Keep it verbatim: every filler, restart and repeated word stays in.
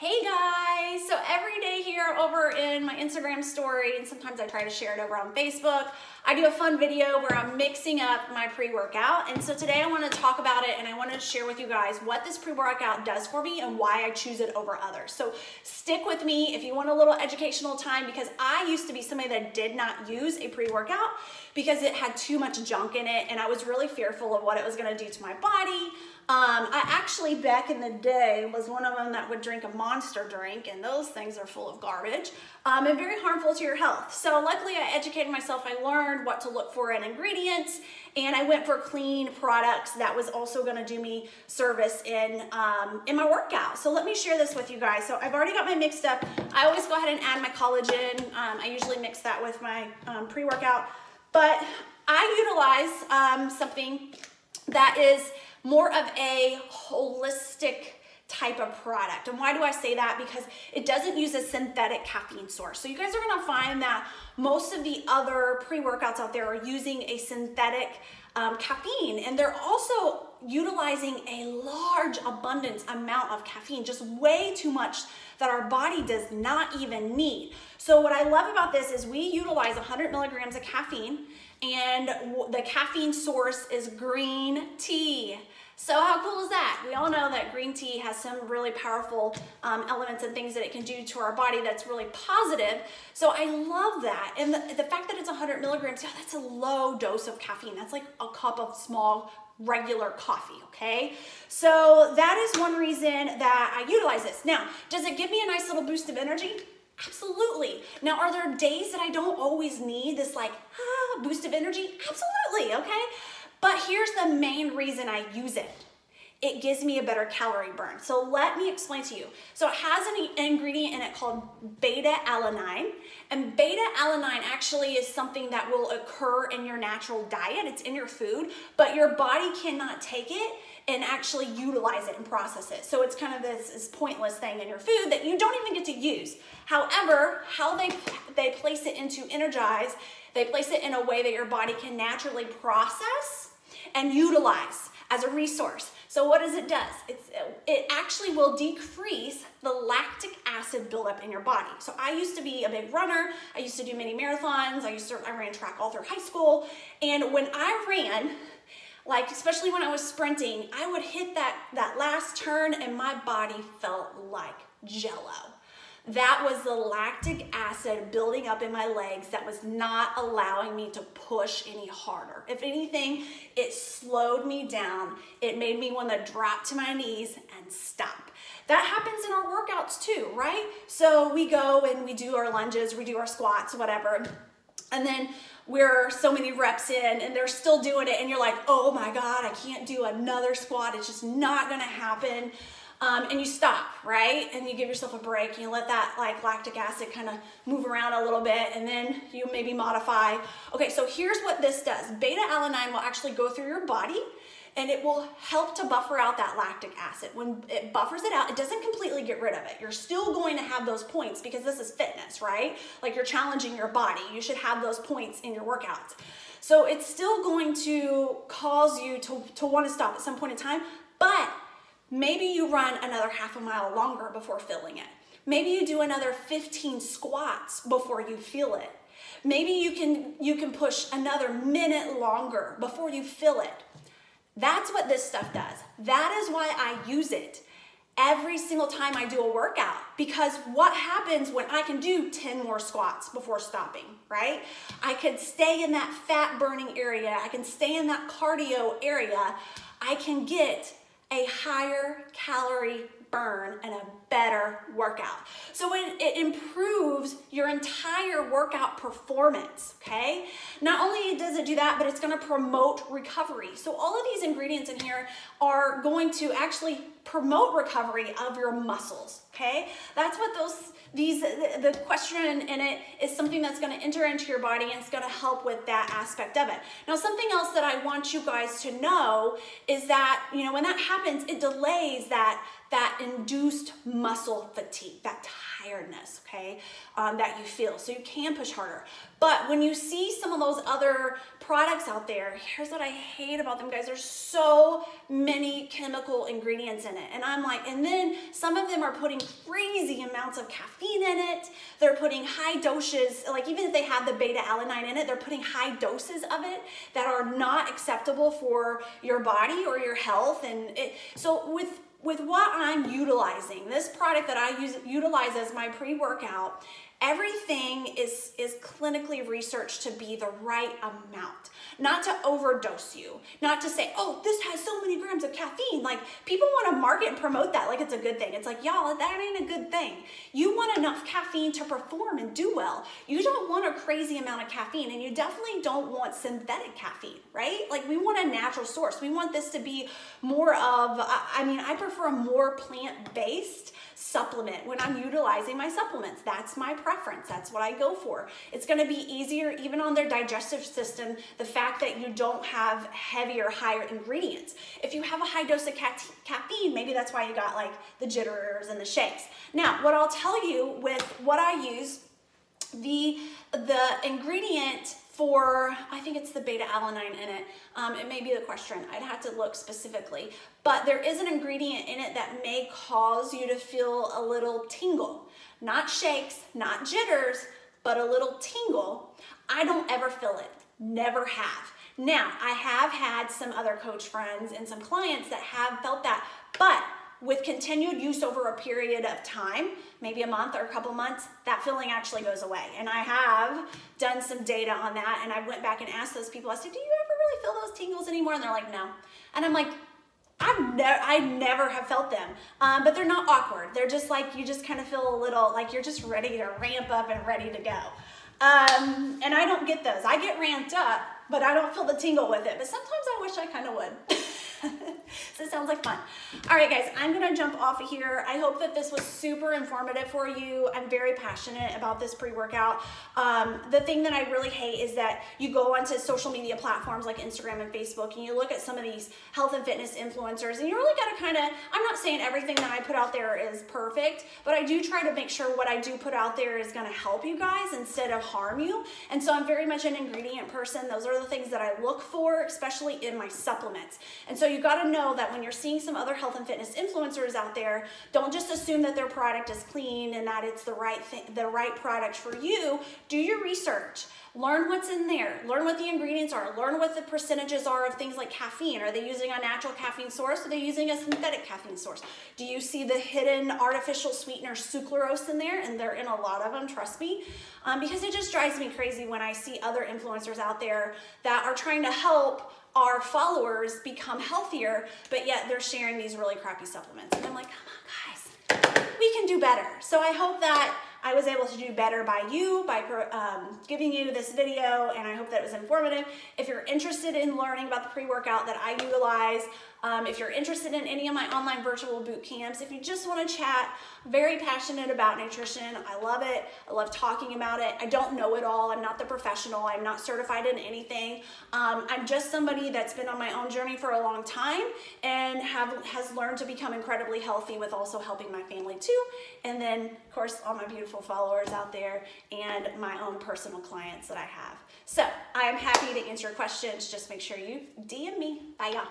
Hey guys, so every day here over in my Instagram story, and sometimes I try to share it over on Facebook, I do a fun video where I'm mixing up my pre-workout. And so today I want to talk about it, and I want to share with you guys what this pre-workout does for me and why I choose it over others. So stick with me if you want a little educational time, because I used to be somebody that did not use a pre-workout because it had too much junk in it, and I was really fearful of what it was going to do to my body. Um, I actually, back in the day, was one of them that would drink a Monster drink, and those things are full of garbage um, and very harmful to your health. So luckily I educated myself. I learned what to look for in ingredients, and I went for clean products that was also going to do me service in, um, in my workout. So let me share this with you guys. So I've already got my mixed up. I always go ahead and add my collagen. Um, I usually mix that with my um, pre-workout, but I utilize um, something that is more of a holistic type of product. And why do I say that? Because it doesn't use a synthetic caffeine source. So you guys are gonna find that most of the other pre-workouts out there are using a synthetic um, caffeine, and they're also utilizing a large abundance amount of caffeine, just way too much that our body does not even need. So what I love about this is we utilize one hundred milligrams of caffeine, and the caffeine source is green tea. So how cool is that? We all know that green tea has some really powerful um, elements and things that it can do to our body that's really positive. So I love that. And the, the fact that it's one hundred milligrams, yeah, that's a low dose of caffeine. That's like a cup of small regular coffee, okay? So that is one reason that I utilize this. Now, does it give me a nice little boost of energy? Absolutely. Now, are there days that I don't always need this like ah, boost of energy? Absolutely, okay? But here's the main reason I use it. It gives me a better calorie burn. So let me explain to you. So it has an ingredient in it called beta-alanine. And beta-alanine actually is something that will occur in your natural diet. It's in your food, but your body cannot take it and actually utilize it and process it. So it's kind of this, this pointless thing in your food that you don't even get to use. However, how they, they place it into Energize, they place it in a way that your body can naturally process and utilize as a resource. So what does it does? It's, it actually will decrease the lactic acid buildup in your body. So I used to be a big runner. I used to do mini marathons. I used to, I ran track all through high school. And when I ran, like especially when I was sprinting, I would hit that, that last turn and my body felt like jello. That was the lactic acid building up in my legs that was not allowing me to push any harder. If anything, it slowed me down. It made me want to drop to my knees and stop. That happens in our workouts too, right? So we go and we do our lunges, we do our squats, whatever. And then we're so many reps in and they're still doing it and you're like, oh my God, I can't do another squat. It's just not gonna happen. Um, and you stop, right? And you give yourself a break and you let that like lactic acid kind of move around a little bit, and then you maybe modify. Okay, so here's what this does. Beta-alanine will actually go through your body and it will help to buffer out that lactic acid. When it buffers it out, it doesn't completely get rid of it. You're still going to have those points because this is fitness, right? Like you're challenging your body. You should have those points in your workouts. So it's still going to cause you to, to want to stop at some point in time, but maybe you run another half a mile longer before feeling it. Maybe you do another fifteen squats before you feel it. Maybe you can, you can push another minute longer before you feel it. That's what this stuff does. That is why I use it every single time I do a workout, because what happens when I can do ten more squats before stopping, right? I can stay in that fat burning area. I can stay in that cardio area. I can get a higher calorie burn and a better workout. So it, it improves your entire workout performance, okay? Not only does it do that, but it's gonna promote recovery. So all of these ingredients in here are going to actually promote recovery of your muscles, okay? That's what those, these, the, the question in it is something that's gonna enter into your body and it's gonna help with that aspect of it. Now, something else that I want you guys to know is that, you know, when that happens, it delays that, that induced muscle fatigue, that tiredness, okay, um, that you feel. So you can push harder. But when you see some of those other products out there, here's what I hate about them, guys. There's so many chemical ingredients in in it. And I'm like, and then some of them are putting crazy amounts of caffeine in it. They're putting high doses, like even if they have the beta-alanine in it, they're putting high doses of it that are not acceptable for your body or your health. And it, so with with what I'm utilizing, this product that I use utilize as my pre-workout, everything is, is clinically researched to be the right amount, not to overdose you, not to say, oh, this has so many grams of caffeine. Like, people want to market and promote that like it's a good thing. It's like, y'all, that ain't a good thing. You want enough caffeine to perform and do well. You don't want a crazy amount of caffeine, and you definitely don't want synthetic caffeine, right? Like, we want a natural source. We want this to be more of, I mean, I prefer a more plant-based supplement when I'm utilizing my supplements. That's my preference. That's what I go for. It's going to be easier even on their digestive system, the fact that you don't have heavier, higher ingredients. If you have a high dose of caffeine, maybe that's why you got like the jitters and the shakes. Now, what I'll tell you with what I use, the, the ingredient for, I think it's the beta-alanine in it. Um, it may be the quercetin. I'd have to look specifically. But there is an ingredient in it that may cause you to feel a little tingle. Not shakes, not jitters, but a little tingle. I don't ever feel it. Never have. Now, I have had some other coach friends and some clients that have felt that, but with continued use over a period of time, maybe a month or a couple months, that feeling actually goes away. And I have done some data on that, and I went back and asked those people, I said, do you ever really feel those tingles anymore? And they're like, no. And I'm like, I've never, I never have felt them, um, but they're not awkward. They're just like, you just kind of feel a little, like you're just ready to ramp up and ready to go. Um, and I don't get those. I get ramped up, but I don't feel the tingle with it. But sometimes I wish I kind of would. So it sounds like fun. All right, guys, I'm going to jump off of here. I hope that this was super informative for you. I'm very passionate about this pre-workout. Um, the thing that I really hate is that you go onto social media platforms like Instagram and Facebook, and you look at some of these health and fitness influencers, and you really got to kind of, I'm not saying everything that I put out there is perfect, but I do try to make sure what I do put out there is going to help you guys instead of harm you. And so I'm very much an ingredient person. Those are the things that I look for, especially in my supplements. And so So you got to know that when you're seeing some other health and fitness influencers out there, don't just assume that their product is clean and that it's the right thing, the right product for you. Do your research. Learn what's in there. Learn what the ingredients are. Learn what the percentages are of things like caffeine. Are they using a natural caffeine source? Are they using a synthetic caffeine source? Do you see the hidden artificial sweetener sucralose in there? And they're in a lot of them, trust me. Um, because it just drives me crazy when I see other influencers out there that are trying to help our followers become healthier, but yet they're sharing these really crappy supplements. And I'm like, come on, guys, we can do better. So I hope that I was able to do better by you, by um, giving you this video, and I hope that it was informative. If you're interested in learning about the pre-workout that I utilize, um, if you're interested in any of my online virtual boot camps, if you just want to chat, very passionate about nutrition. I love it. I love talking about it. I don't know it all. I'm not the professional. I'm not certified in anything. Um, I'm just somebody that's been on my own journey for a long time and have has learned to become incredibly healthy with also helping my family too. And then, of course, all my beautiful followers out there and my own personal clients that I have. So I am happy to answer questions. Just make sure you D M me. Bye, y'all.